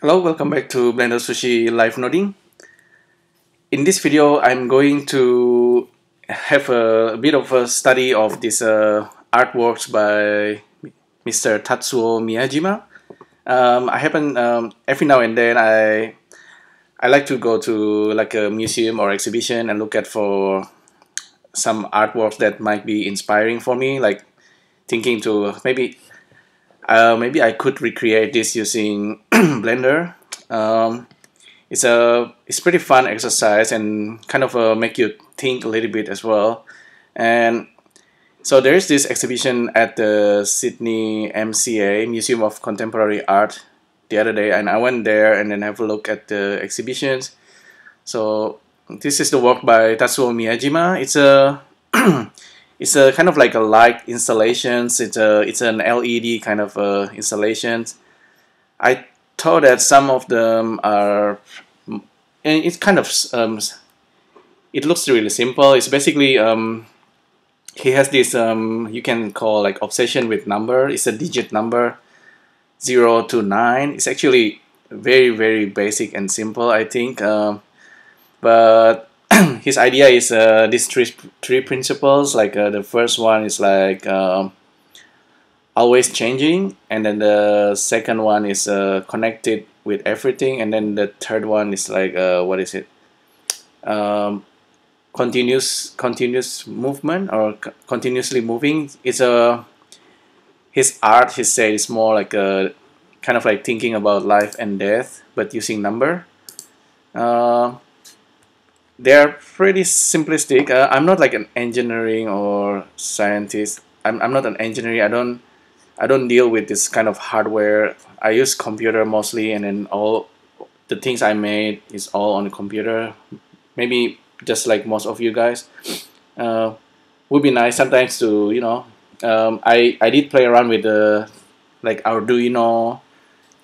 Hello, welcome back to Blender Sushi Live Noding. In this video, I'm going to have a bit of a study of these artworks by Mr. Tatsuo Miyajima. I happen every now and then I like to go to like a museum or exhibition and look at for some artworks that might be inspiring for me. Like thinking to maybe I could recreate this using Blender. It's pretty fun exercise and kind of make you think a little bit as well. And so there is this exhibition at the Sydney MCA, Museum of Contemporary Art, the other day, and I went there and then have a look at the exhibitions. So this is the work by Tatsuo Miyajima. It's a it's a kind of like a light installations. It's an LED kind of installations. I thought that some of them are, and it's kind of it looks really simple. It's basically he has this you can call like obsession with number. It's a digit number 0 to 9. It's actually very, very basic and simple, I think, but his idea is these three principles. Like the first one is like always changing, and then the second one is connected with everything, and then the third one is like what is it? Continuous movement or continuously moving. It's a his art. He said it's more like a kind of like thinking about life and death, but using number. They're pretty simplistic. I'm not like an engineering or scientist. I'm not an engineer. I don't deal with this kind of hardware. I use computer mostly, and then all the things I made is all on the computer. Maybe just like most of you guys. Would be nice sometimes to, you know, I did play around with the like Arduino,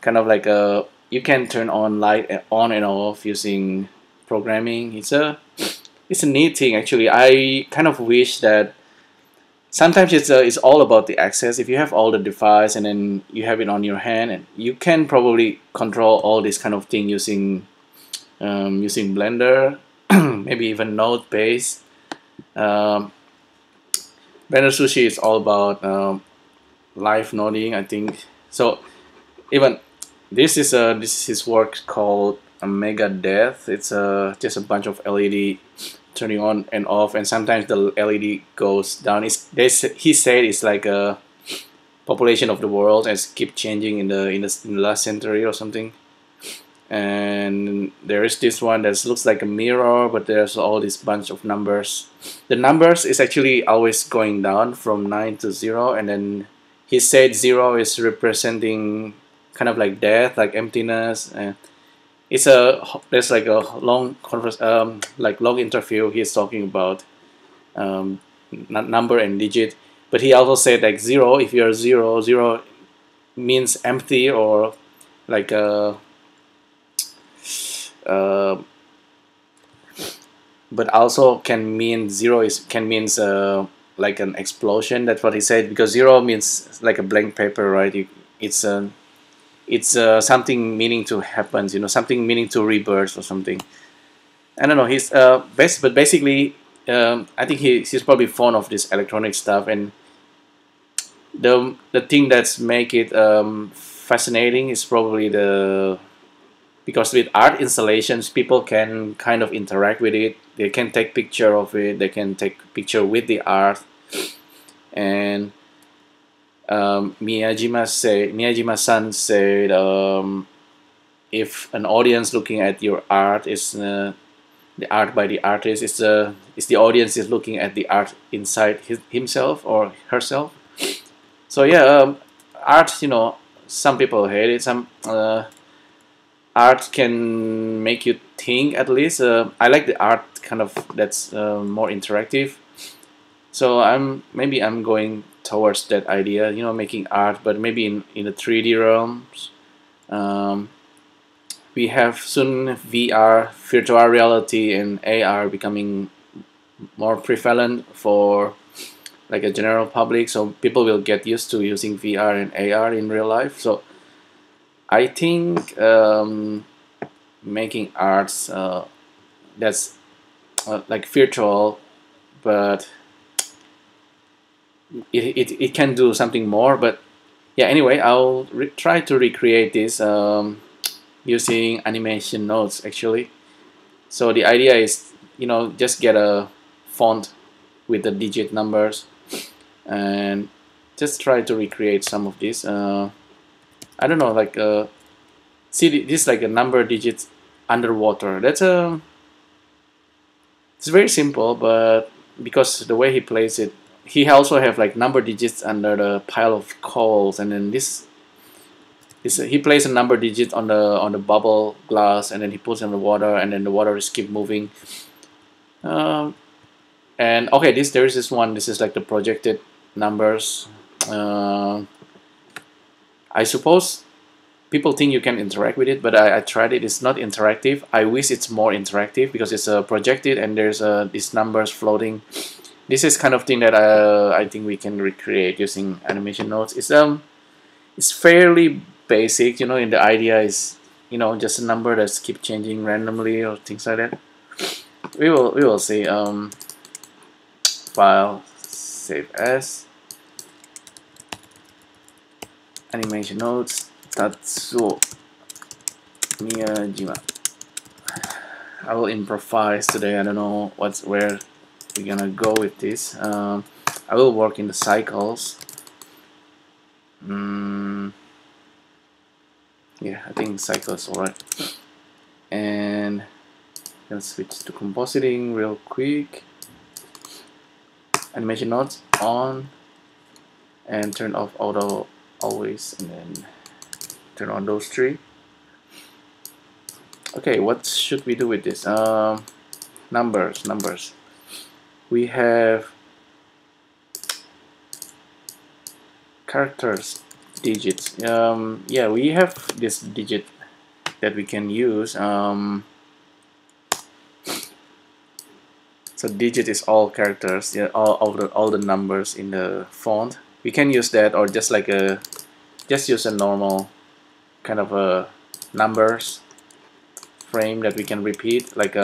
kind of like a, you can turn on light on and off using programming. It's a neat thing actually. I kind of wish that sometimes it's all about the access. If you have all the device and then you have it on your hand, and you can probably control all this kind of thing using using Blender, maybe even Node-based. Blender Sushi is all about live noding, I think. So even this is his work called Mega Death. It's just a bunch of LED turning on and off, and sometimes the LED goes down. He said it's like a population of the world and keep changing in the last century or something. And there is this one that looks like a mirror, but there's all this bunch of numbers. The numbers is actually always going down from 9 to 0, and then he said 0 is representing kind of like death, like emptiness. There's like a long conference, like long interview. He's talking about number and digit, but he also said like 0. If you're 0, 0 means empty, or like but also can mean zero can mean like an explosion. That's what he said, because 0 means like a blank paper, right? It's something meaning to happen, you know, something meaning to rebirth or something. I don't know. He's but basically, I think he's probably fond of this electronic stuff, and the thing that's make it fascinating is probably because with art installations, people can kind of interact with it. They can take picture of it. They can take picture with the art, and Miyajima-san said, if an audience looking at your art is the art by the artist, it's the audience is looking at the art inside himself or herself. So yeah, art, you know, some people hate it. Some art can make you think, at least. I like the art kind of that's more interactive. So maybe I'm going towards that idea, you know, making art, but maybe in the 3D realms. We have soon VR, virtual reality, and AR becoming more prevalent for like a general public. So people will get used to using VR and AR in real life. So I think making arts that's like virtual, but it can do something more. But yeah, anyway, I'll try to recreate this using animation nodes actually. So the idea is, you know, just get a font with the digit numbers and just try to recreate some of this. I don't know, like see this is like a number digits underwater. That's a it's very simple, but because the way he plays it, he also have like number digits under the pile of coals, and then this he plays a number digit on the bubble glass, and then he puts it in the water, and then the water is keep moving. And okay, there is this one. This is like the projected numbers. I suppose people think you can interact with it, but I tried it. It's not interactive. I wish it's more interactive because it's projected and there's these numbers floating. This is kind of thing that I think we can recreate using animation nodes. It's fairly basic, you know. And the idea is, you know, just a number that's keep changing randomly or things like that. We will see. File, save as, animation nodes, Tatsuo Miyajima. I will improvise today. I don't know where we're gonna go with this. I will work in the cycles. Yeah, I think cycles alright. And let's switch to compositing real quick. Animation nodes on and turn off auto always, and then turn on those three. Okay, what should we do with this? Numbers. We have characters, digits. Yeah, we have this digit that we can use. So digit is all characters, yeah, all the numbers in the font. We can use that, or just like just use a normal kind of a numbers frame that we can repeat. Like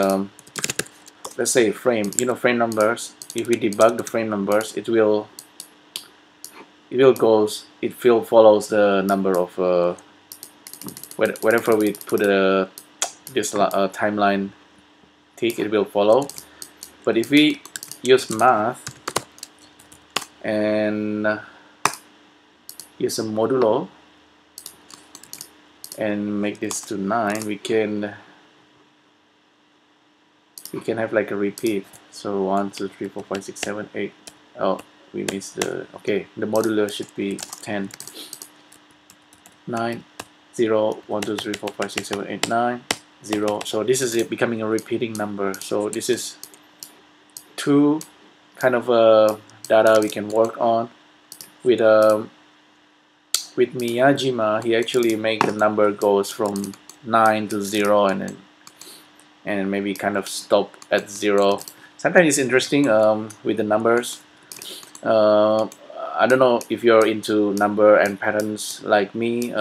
let's say frame, you know, frame numbers. If we debug the frame numbers, it follows the number of wherever we put this timeline tick, it will follow. But if we use math and use a modulo and make this to 9, we can have like a repeat. So 1, 2, 3, 4, 5, 6, 7, 8. Oh, we missed the okay. The modulo should be 10. 9, 0, 1, 2, 3, 4, 5, 6, 7, 8, 9, 0. So this is it becoming a repeating number. So this is two kind of data we can work on. With Miyajima, he actually make the number goes from 9 to 0, and then maybe kind of stop at 0. Sometimes it's interesting with the numbers. I don't know if you're into number and patterns like me,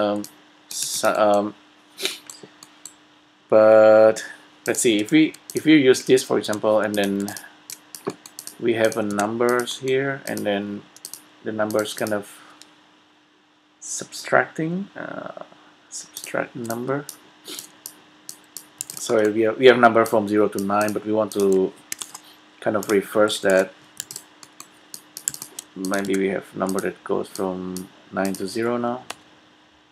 but let's see if we use this, for example, and then we have a numbers here, and then the numbers kind of subtracting, subtract number. So we have number from 0 to 9, but we want to kind of reverse that. Maybe we have number that goes from 9 to 0 now.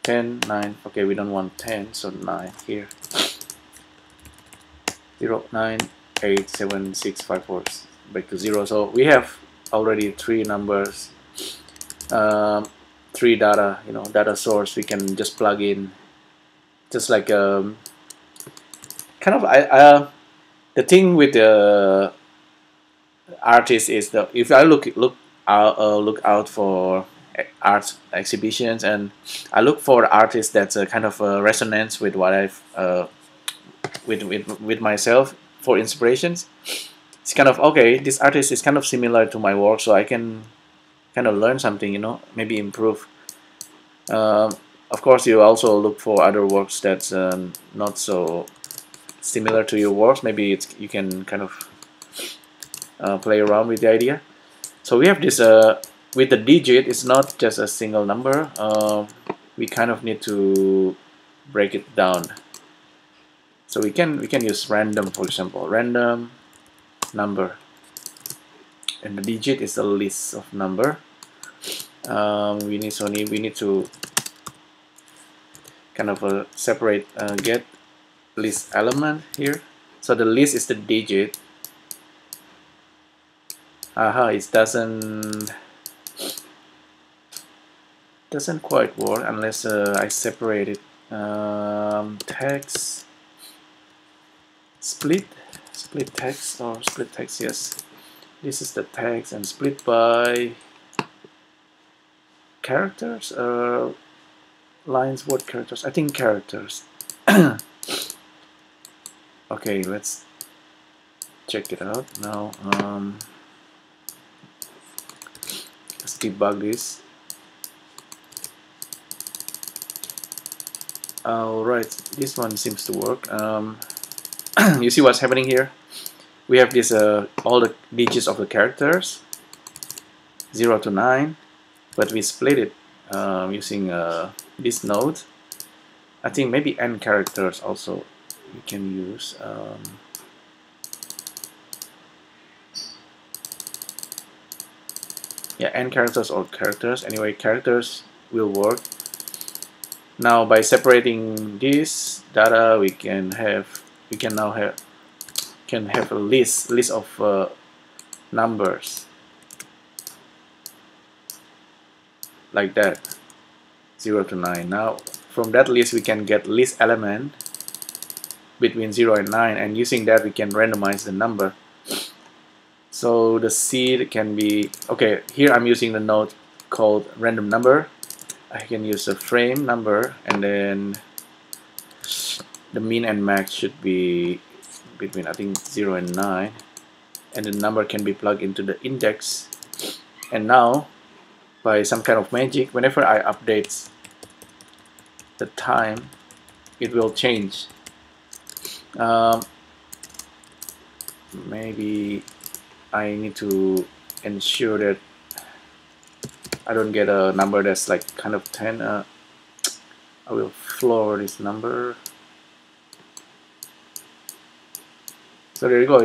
10, 9. Okay, we don't want 10, so 9 here. 0, 9, 8, 7, 6, 5, 4. Back to 0. So we have already 3 numbers, 3 data, you know, data source we can just plug in, just like kind of the thing with the artist is that if I look out for art exhibitions, and I look for artists that's a kind of a resonance with what I've with myself for inspirations. It's kind of okay, this artist is kind of similar to my work, so I can kind of learn something, you know, maybe improve. Of course, you also look for other works that's not so similar to your works. Maybe it's, you can kind of play around with the idea. So we have this with the digit. It's not just a single number. We kind of need to break it down. So we can use random, for example, random number, and the digit is a list of number. We need to kind of separate get list element here. So the list is the digit. It doesn't quite work unless I separate it. Text split text or split text. Yes, this is the text and split by characters or lines. What characters? I think characters. Okay, let's check it out now. Let's debug this. Alright, this one seems to work. You see what's happening here? We have this all the digits of the characters, 0 to 9, but we split it using this node. I think maybe n characters also we can use. Yeah, n characters or characters. Anyway, characters will work. Now by separating this data, we can now have a list of numbers like that, 0 to 9. Now from that list we can get list element between 0 and 9, and using that we can randomize the number. So the seed can be okay. Here I'm using the node called random number. I can use a frame number, and then the min and max should be between, I think, 0 and 9, and the number can be plugged into the index. And now by some kind of magic, whenever I update the time, it will change. Maybe I need to ensure that I don't get a number that's like kind of 10. I will floor this number. So there you go.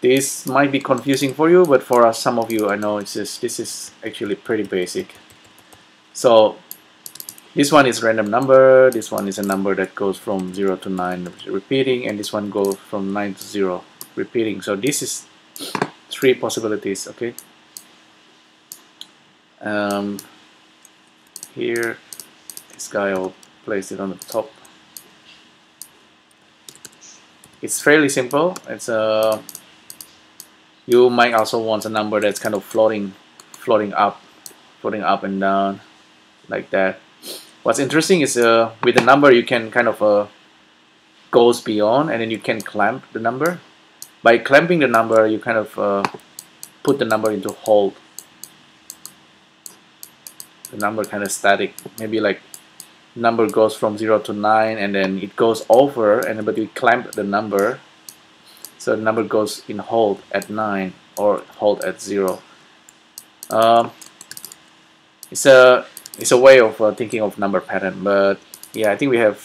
This might be confusing for you, but for us, some of you, I know it's just, this is actually pretty basic. So this one is random number. This one is a number that goes from 0 to 9, repeating, and this one goes from 9 to 0, repeating. So this is 3 possibilities. Okay. Here, this guy, I'll place it on the top. It's fairly simple. It's a. You might also want a number that's kind of floating up and down, like that. What's interesting is with the number you can kind of goes beyond, and then you can clamp the number. By clamping the number, you kind of put the number into hold. The number kind of static. Maybe like number goes from 0 to 9, and then it goes over, and but you clamp the number, so the number goes in hold at 9 or hold at 0. It's a way of thinking of number pattern. But yeah, I think we have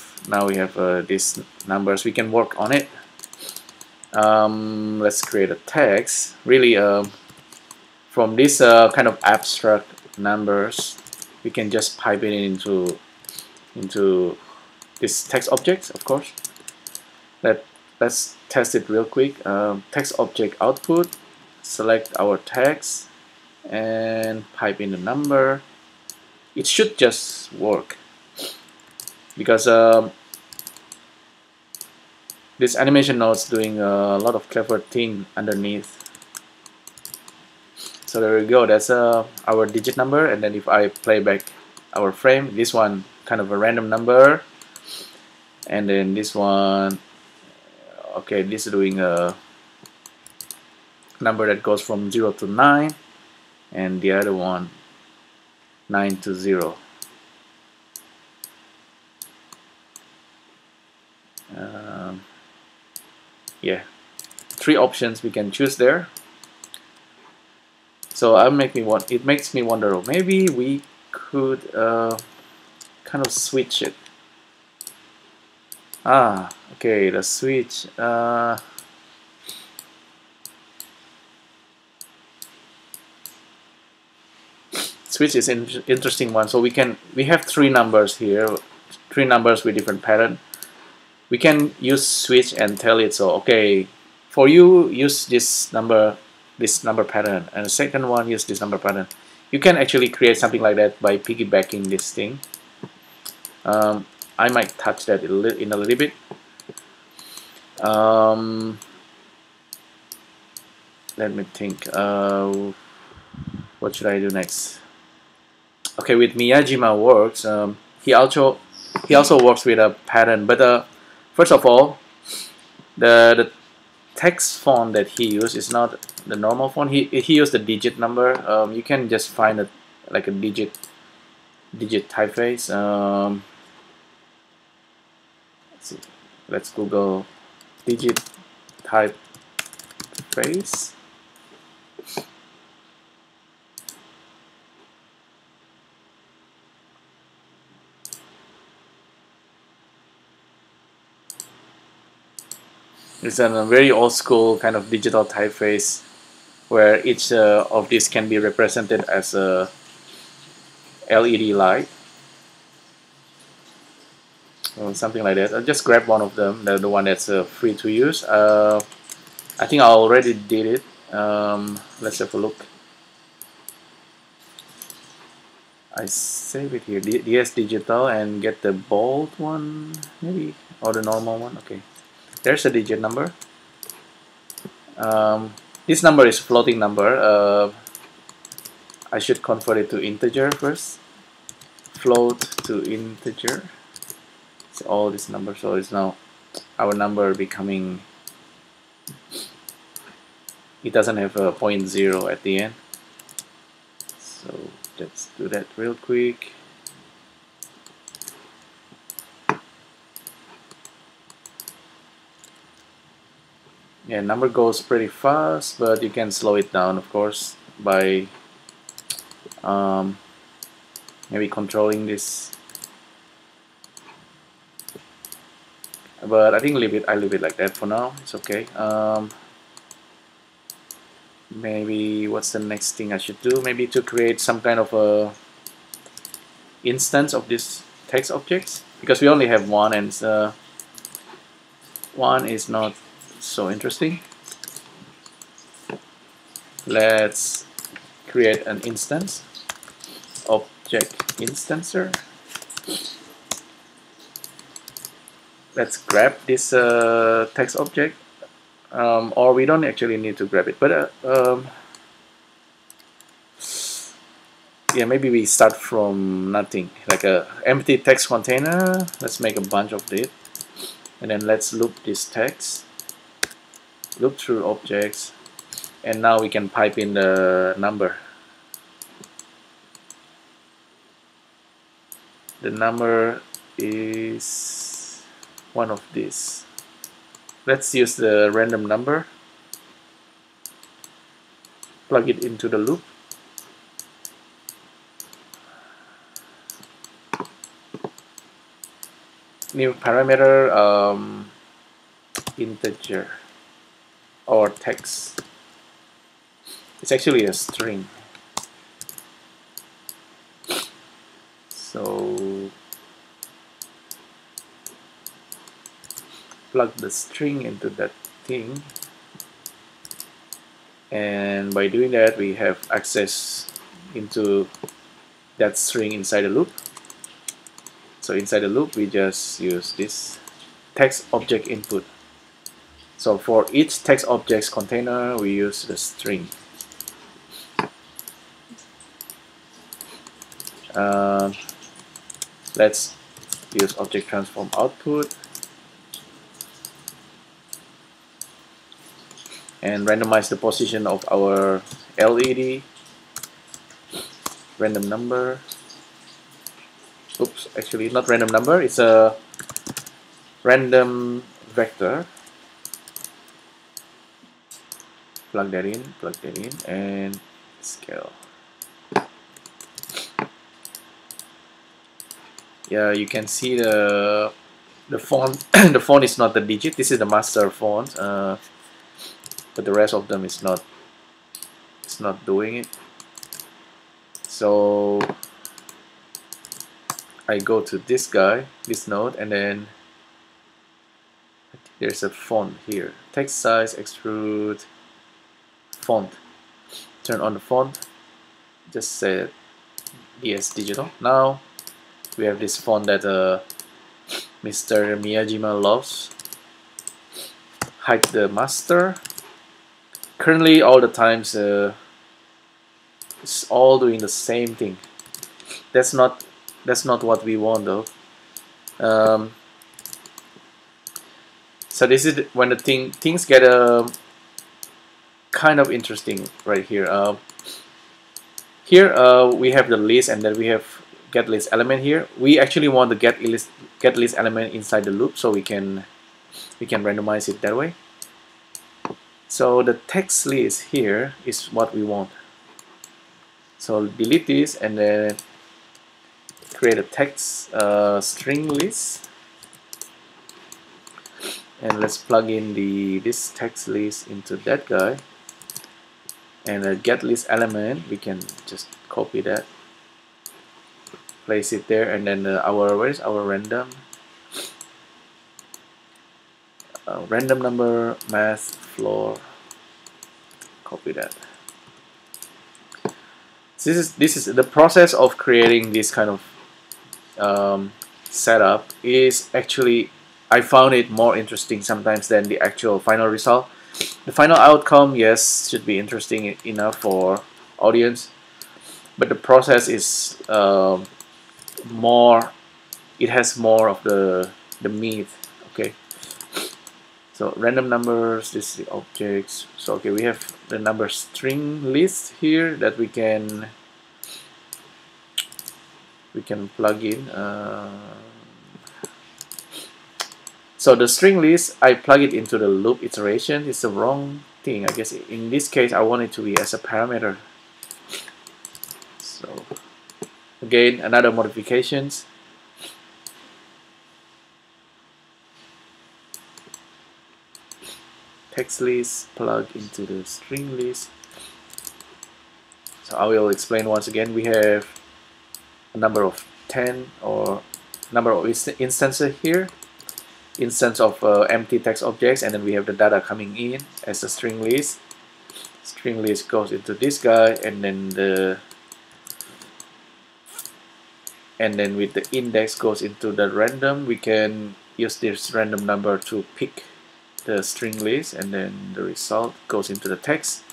these numbers. We can work on it. Let's create a text. Really, from this kind of abstract numbers, we can just pipe it into this text object. Of course, let's test it real quick. Text object output. Select our text and pipe in the number. It should just work because this animation node's doing a lot of clever thing underneath. So there we go. That's our digit number, and then if I play back our frame, this one kind of a random number, and then this one, okay, this is doing a number that goes from 0 to 9, and the other one 9 to 0. Yeah, 3 options we can choose there. So it makes me wonder, maybe we could kind of switch it. Ah, okay, the switch. Switch is an interesting one. So we have 3 numbers here, 3 numbers with different pattern. We can use switch and tell it, so okay, for you use this number pattern, and the second one use this number pattern. You can actually create something like that by piggybacking this thing. I might touch that in a little bit. Let me think. What should I do next? Okay, with Miyajima works. He also works with a pattern, but first of all, the text font that he used is not the normal font. He used the digit number. You can just find like a digit typeface. Let's see. Let's Google digit typeface. It's a very old school kind of digital typeface where each of these can be represented as a LED light or something like that. I'll just grab one of them, the one that's free to use. I think I already did it. Let's have a look. I save it here, DS Digital, and get the bold one maybe, or the normal one. Okay. There's a digit number. This number is floating number. I should convert it to integer first. Float to integer. So all this number. So it's now our number becoming. It doesn't have a 0.0 at the end. So let's do that real quick. Yeah, number goes pretty fast, but you can slow it down, of course, by maybe controlling this. But I think I leave it like that for now. It's okay. Maybe what's the next thing I should do? Maybe to create some kind of a instance of this text objects, because we only have one, and one is not so interesting. Let's create an instance, object instancer. Let's grab this text object, or we don't actually need to grab it, but yeah, maybe we start from nothing, like a empty text container. Let's make a bunch of it, and then let's loop this text. Loop through objects, and now we can pipe in the number. The number is one of these. Let's use the random number, plug it into the loop. New parameter, integer. Or text. It's actually a string. So plug the string into that thing, and by doing that we have access into that string inside the loop. So inside the loop we just use this text object input. So for each text object's container, we use the string. Let's use object transform output and randomize the position of our LED, random number. oops, actually not random number, it's a random vector. Plug that in, and scale. Yeah, you can see the font. The font is not the digit. This is the master font, but the rest of them is not. It's not doing it. So I go to this guy, this node, and then there's a font here. Text size, extrude, font. Turn on the font. Just say DS digital now. We have this font that Mr. Miyajima loves. Hide the master. Currently, all the times it's all doing the same thing. That's not what we want though. So this is when the things get kind of interesting right here. Here we have the list, and then we have get list element here. We actually want the get list element inside the loop, so we can randomize it that way. So the text list here is what we want. So delete this and then create a text string list, and let's plug in this text list into that guy. And the get list element, we can just copy that. Place it there, and then where's our random number math floor? Copy that. This is the process of creating this kind of setup. Is actually I found it more interesting sometimes than the actual final result. The final outcome, yes, should be interesting enough for audience, but the process is. It has more of the meat. Okay, so random numbers, this is the objects. So okay, we have the number string list here that we can plug in. So the string list, I plug it into the loop iteration. It's the wrong thing, I guess. In this case, I want it to be as a parameter. So again, another modifications. Text list plug into the string list. So I will explain once again. We have a number of 10 or number of instances here. Instance of empty text objects, and then we have the data coming in as a string list. String list goes into this guy, and then and then with the index goes into the random. We can use this random number to pick the string list, and then the result goes into the text.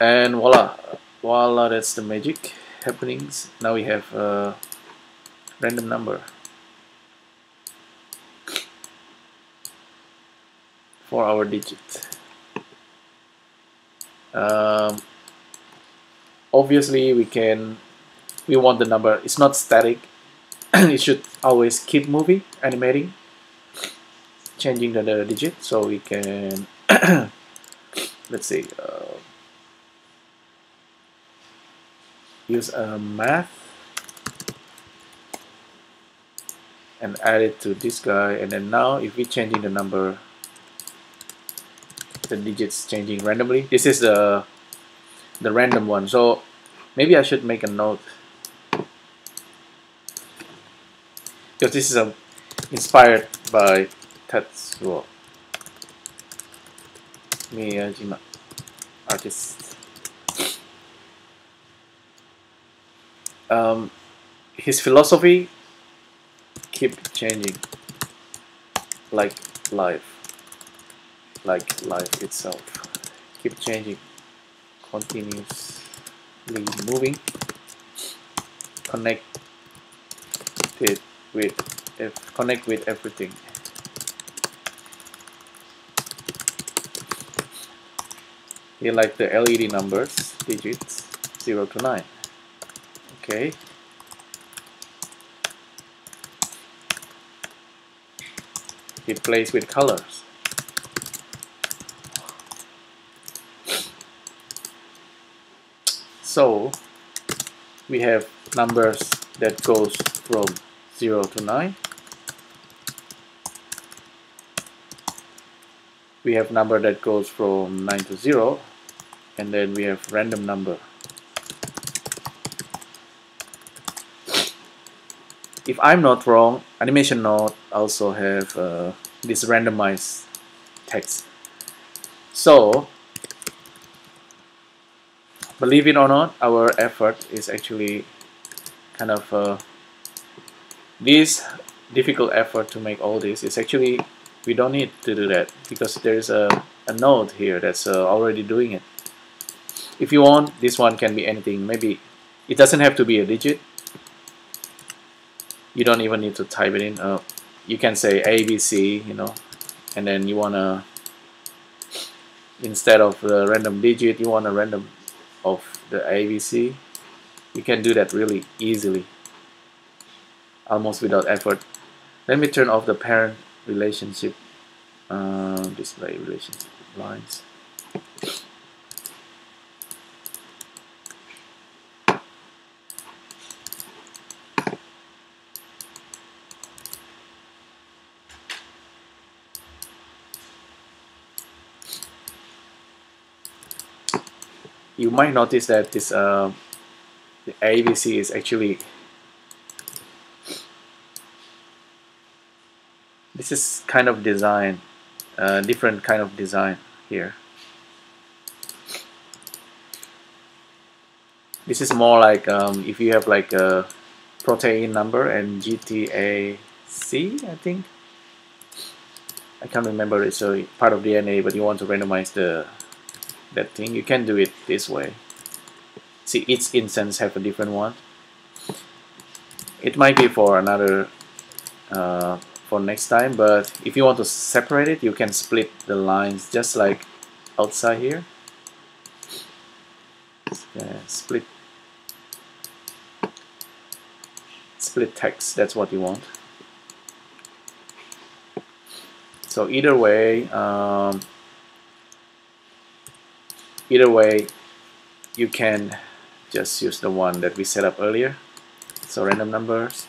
And voila, voila, that's the magic happenings. Now we have a random number for our digit. Obviously we want the number, it's not static. It should always keep moving, animating, changing the digit. So we can let's say use a math and add it to this guy, and then now if we changing the number, the digits changing randomly. This is the random one. So maybe I should make a note, because this is inspired by Tatsuo Miyajima, artist. His philosophy, keep changing, like life itself, keep changing, continuously moving, connect with everything. You like the LED numbers, digits 0 to 9. Okay, replaced with colors. So we have numbers that goes from 0 to 9. We have number that goes from 9 to 0, and then we have random number. If I'm not wrong, Animation Node also have this randomized text. So, believe it or not, our effort is actually kind of this difficult effort to make all this is actually we don't need to do that because there is a node here that's already doing it. If you want, this one can be anything. Maybe it doesn't have to be a digit. You don't even need to type it in. You can say ABC, you know, and then you wanna, instead of the random digit, you want a random of the ABC. You can do that really easily, almost without effort. Let me turn off the parent relationship display relationship lines. You might notice that this the ABC is actually, this is kind of design, different kind of design here. This is more like if you have like a protein number and GTAC, I think. I can't remember, it's a part of DNA, but you want to randomize the that thing, you can do it this way. See, each instance have a different one. It might be for another for next time, but if you want to separate it, you can split the lines just like outside here. Split text, that's what you want. So either way, you can just use the one that we set up earlier. So random numbers.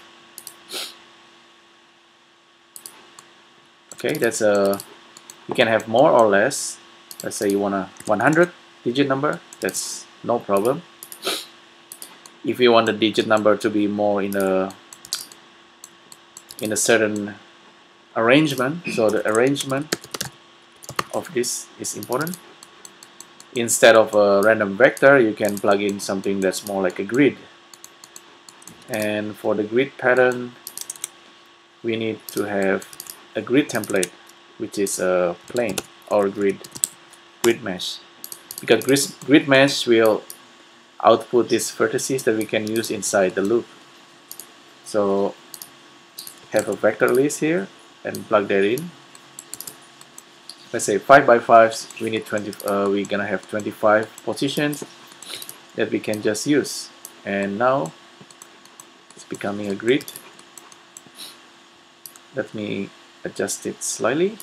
Okay, that's a. You can have more or less. Let's say you want a 100-digit number. That's no problem. If you want the digit number to be more in a certain arrangement, so the arrangement of this is important. Instead of a random vector, you can plug in something that's more like a grid. And for the grid pattern, we need to have a grid template, which is a plane or grid mesh. Because grid mesh will output these vertices that we can use inside the loop. So have a vector list here and plug that in. Let's say 5 by 5s. We need 20. We're gonna have 25 positions that we can just use. And now it's becoming a grid. Let me adjust it slightly.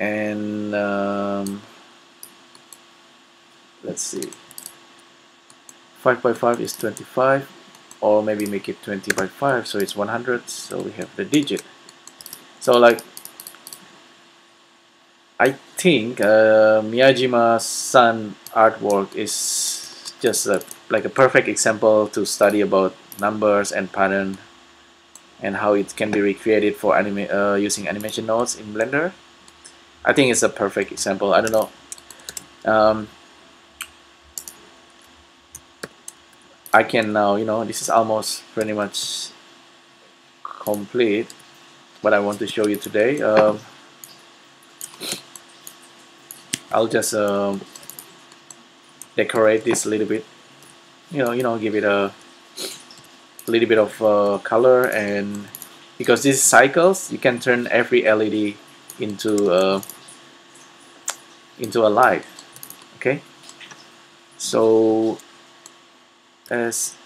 And let's see. 5 by 5 is 25, or maybe make it 20 by 5, so it's 100. So we have the digit. So like. I think Miyajima-san artwork is just like a perfect example to study about numbers and pattern and how it can be recreated for using animation nodes in Blender. I think it's a perfect example. I don't know. I can now, you know, this is almost pretty much complete what I want to show you today. I'll just decorate this a little bit, you know, give it a little bit of color, and because these cycles, you can turn every LED into a light. Okay, so this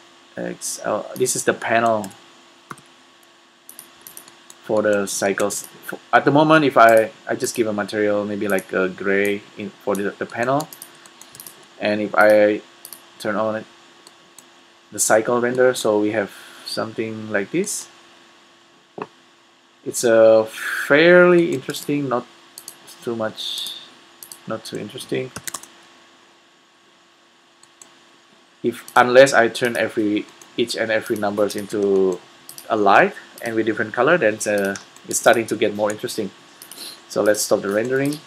is the panel for the cycles. At the moment, if I just give a material, maybe like a gray for the panel, and if I turn on it, the cycle render, so we have something like this. It's a fairly interesting, not too much, not too interesting. Unless I turn each and every numbers into a light and with different color, then it's starting to get more interesting. So let's stop the rendering.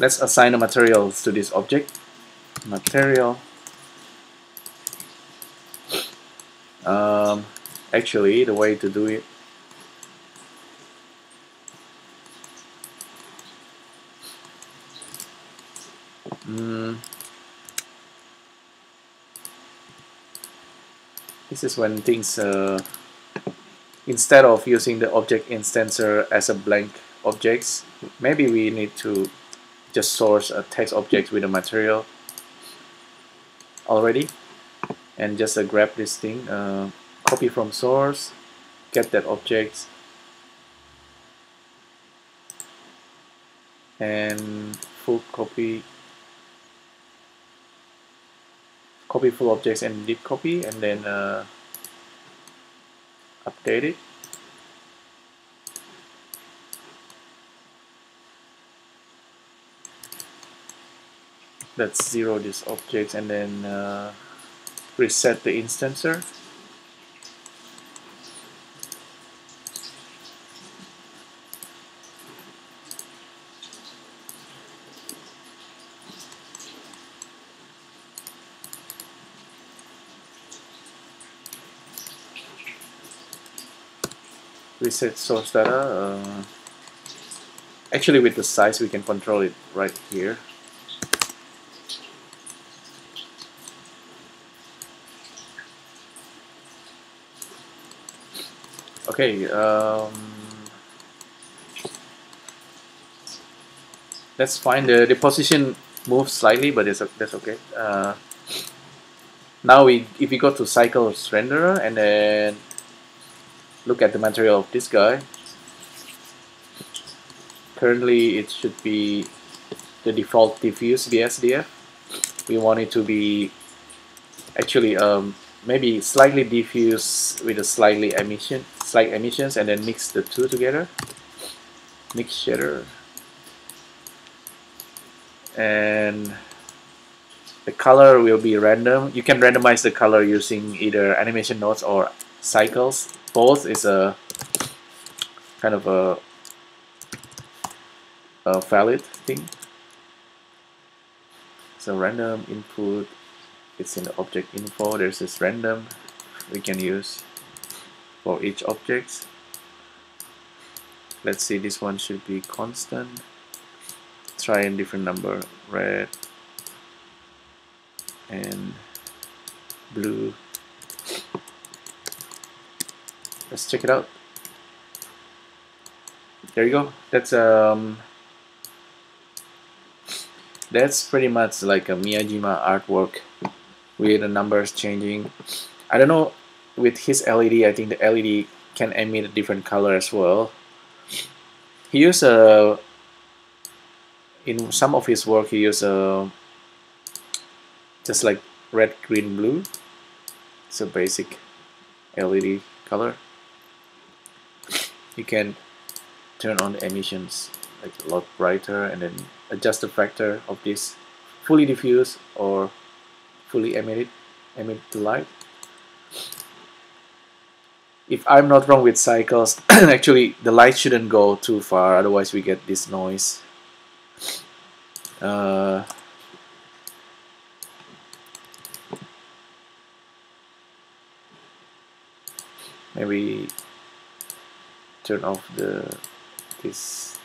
Let's assign the materials to this object. Material. Actually, the way to do it. This is when things, instead of using the object instancer as a blank objects, maybe we need to just source a text object with a material already, and just grab this thing, copy from source, get that object, and full copy. Copy full objects and deep copy, and then update it. Let's zero these objects and then reset the instancer. Reset source data. Actually, with the size, we can control it right here. Okay. That's fine. The position moves slightly, but that's okay. Now, if we go to cycles renderer and then look at the material of this guy. Currently, it should be the default diffuse BSDF. We want it to be actually maybe slightly diffuse with a slight emissions, and then mix the two together. Mix shader, and the color will be random. You can randomize the color using either animation nodes or cycles. Both is a kind of a valid thing. So random input, it's in the object info. There's this random we can use for each object. Let's see, this one should be constant. Try a different number, red and blue. Let's check it out. There you go. That's pretty much like a Miyajima artwork with the numbers changing. I don't know, with his LED, I think the LED can emit a different color as well. He used a, in some of his work, he used a, just like red, green, blue. It's a basic LED color. You can turn on the emissions like a lot brighter, and then adjust the factor of this fully diffuse or fully emit the light. If I'm not wrong with cycles, actually the light shouldn't go too far, otherwise we get this noise. Maybe turn off this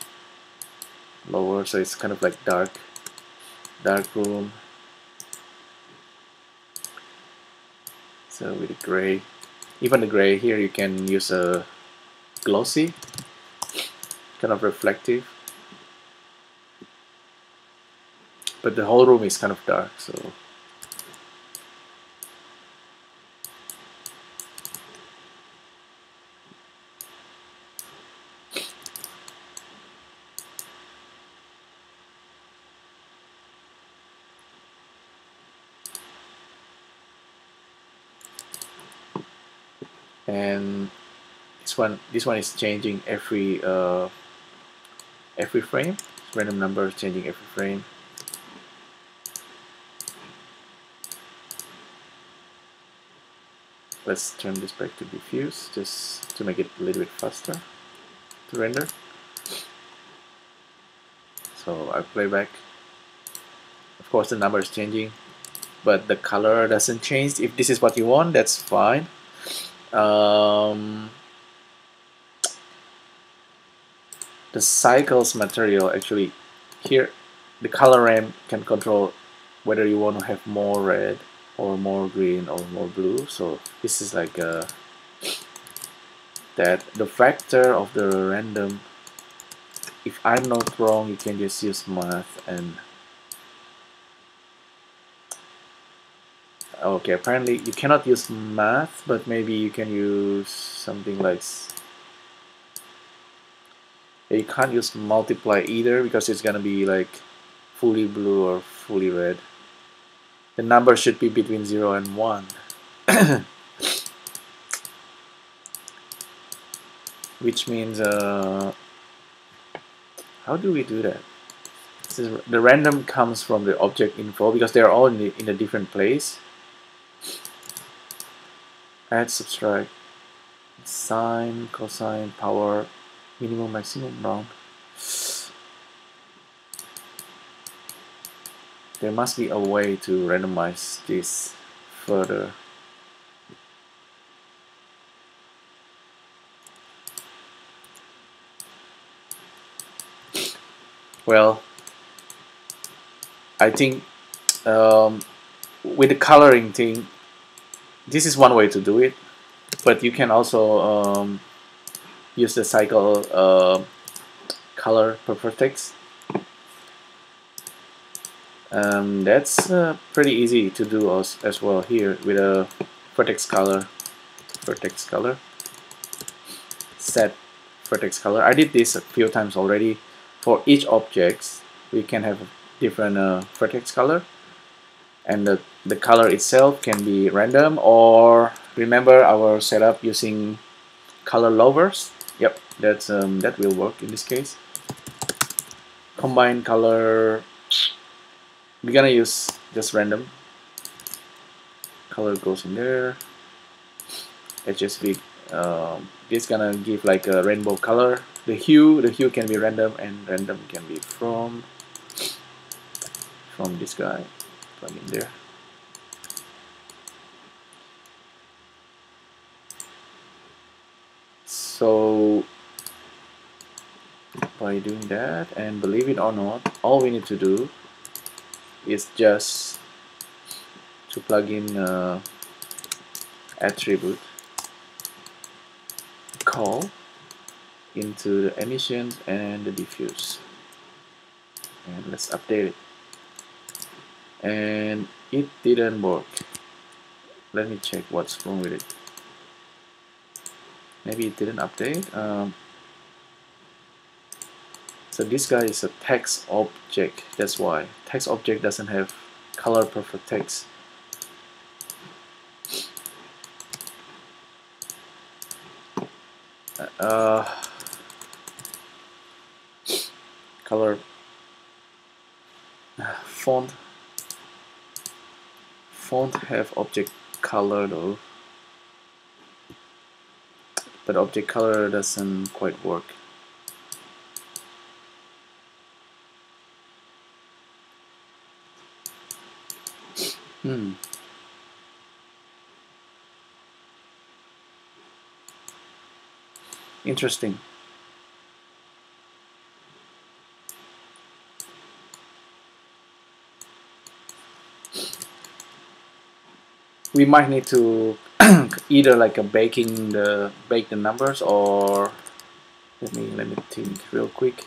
lower, so it's kind of like dark room. So with the gray, even the gray here, you can use a glossy, kind of reflective, but the whole room is kind of dark. So and this one is changing every frame. Random number changing every frame. Let's turn this back to diffuse just to make it a little bit faster to render. So I play back. Of course the number is changing, but the color doesn't change. If this is what you want, that's fine. The cycles material, actually here the color ramp can control whether you want to have more red or more green or more blue. So this is like that the factor of the random. If I'm not wrong, you can just use math and okay, apparently you cannot use math, but maybe you can use something like, you can't use multiply either because it's gonna be like fully blue or fully red. The number should be between 0 and 1. Which means, how do we do that? This is, the random comes from the object info because they're all in a different place. Add, subtract, sine, cosine, power, minimum, maximum, round. There must be a way to randomize this further. Well, I think with the coloring thing, this is one way to do it, but you can also use the cycle color per vertex. That's pretty easy to do as well here with a vertex color, set vertex color. I did this a few times already. For each object, we can have a different vertex color, and the color itself can be random, or remember our setup using color lovers. Yep, that's that will work in this case. Combine color. We're gonna use just random. Color goes in there. HSV. It's gonna give like a rainbow color. The hue can be random, and random can be from this guy. Plug in there. So by doing that, and believe it or not, all we need to do is just to plug in attribute call into the emissions and the diffuse, and let's update it, and it didn't work. Let me check what's wrong with it. Maybe it didn't update. So this guy is a text object, that's why. Text object doesn't have color per vertex. Color font. Font have object color though. But object color doesn't quite work. Interesting. We might need to either like a bake the numbers, or let me think real quick.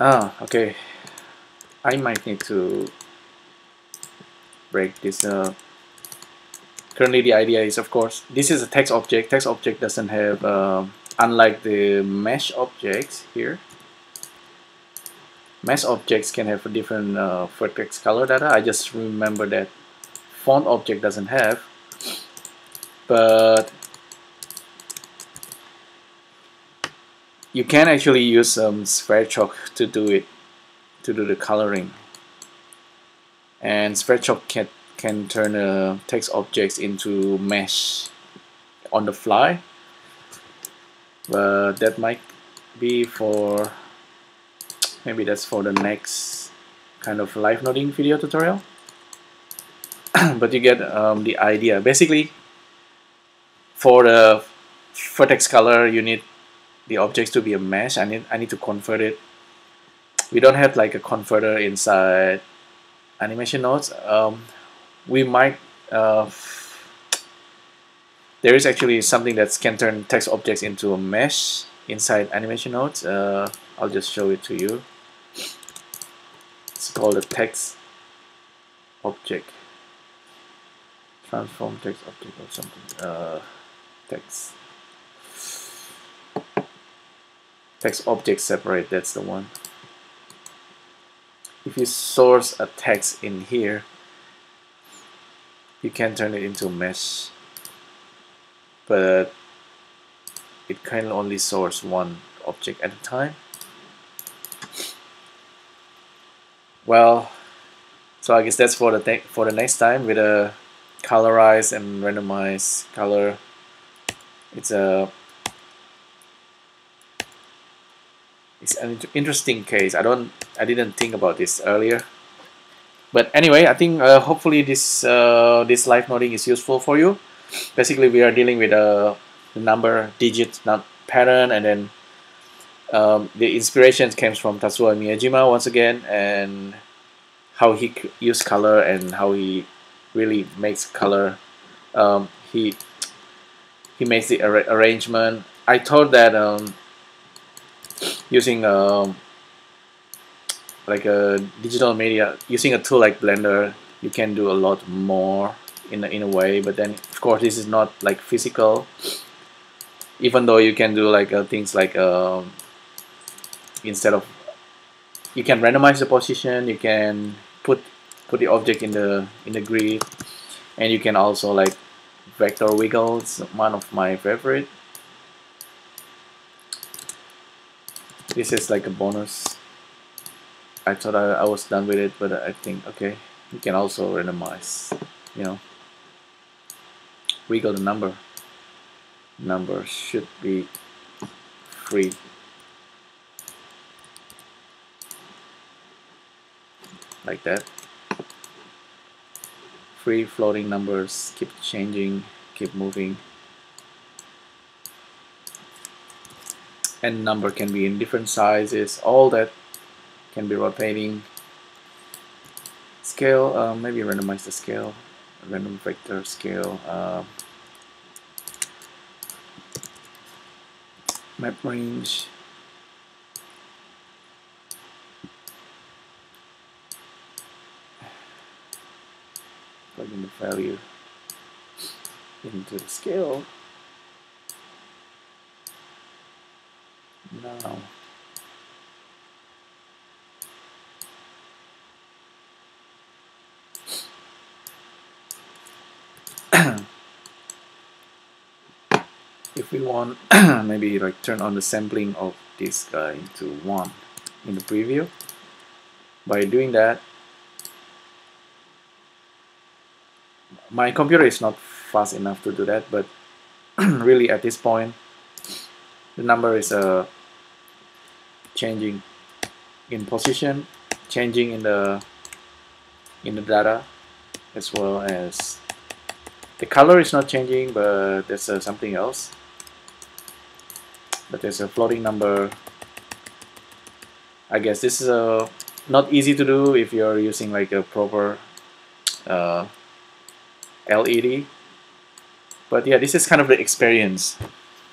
Okay, I might need to break this up. Currently the idea is, of course, this is a text object. Text object doesn't have, unlike the mesh objects here, mesh objects can have a different vertex color data. I just remember that font object doesn't have, but you can actually use some spray chalk to do it, to do the coloring. And spray chalk can turn text objects into mesh on the fly, but that might be for, maybe that's for the next kind of live noding video tutorial. But you get the idea. Basically, for the vertex color, you need the objects to be a mesh. I need to convert it. We don't have like a converter inside Animation Nodes. We might there is actually something that can turn text objects into a mesh inside Animation Nodes. I'll just show it to you. It's called a text object, transform text object or something. Text object separate, that's the one. If you source a text in here, you can turn it into mesh, but it kind of only sources one object at a time. Well, so I guess that's for the next time with a colorized and randomized color. It's a It's an interesting case. I didn't think about this earlier, but anyway, I think hopefully this live noding is useful for you. Basically, we are dealing with a digit pattern, and then the inspiration comes from Tatsuo Miyajima once again, and how he used color and how he really makes color. He makes the arrangement. I thought that using like a digital media, using a tool like Blender, you can do a lot more in a way. But then, of course, this is not like physical. Even though you can do like things like instead of, you can randomize the position, you can put the object in the grid, and you can also like vector wiggles. One of my favorite. This is like a bonus. I thought I was done with it, but I think, okay, you can also randomize, you know. We got a number. Number should be 3. Like that. 3 floating numbers, keep changing, keep moving. And number can be in different sizes. All that can be rotating. Scale, maybe randomize the scale. Random vector scale. Map range. Plug in the value into the scale. Now, if we want, maybe like turn on the sampling of this guy into 1 in the preview. By doing that, my computer is not fast enough to do that, but really at this point, the number is changing in position, changing in the data, as well as the color is not changing, but there's something else. But there's a floating number. I guess this is not easy to do if you're using like a proper LED. But yeah, this is kind of the experience.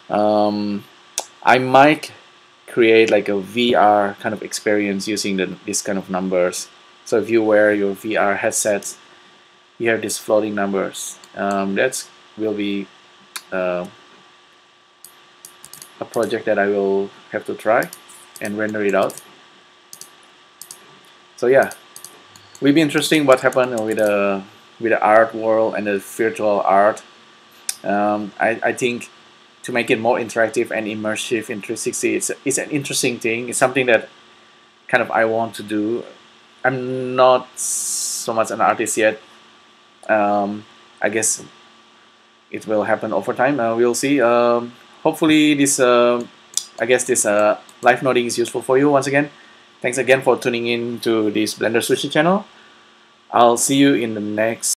I might create like a VR kind of experience using these kind of numbers. So if you wear your VR headsets, you have these floating numbers. That will be a project that I will have to try and render it out. So yeah, will be interesting what happened with the art world and the virtual art. I think to make it more interactive and immersive in 360, it's an interesting thing. It's something that kind of I want to do. I'm not so much an artist yet. I guess it will happen over time. We'll see. Hopefully this I guess this live noding is useful for you. Once again, thanks again for tuning in to this Blender Sushi channel. I'll see you in the next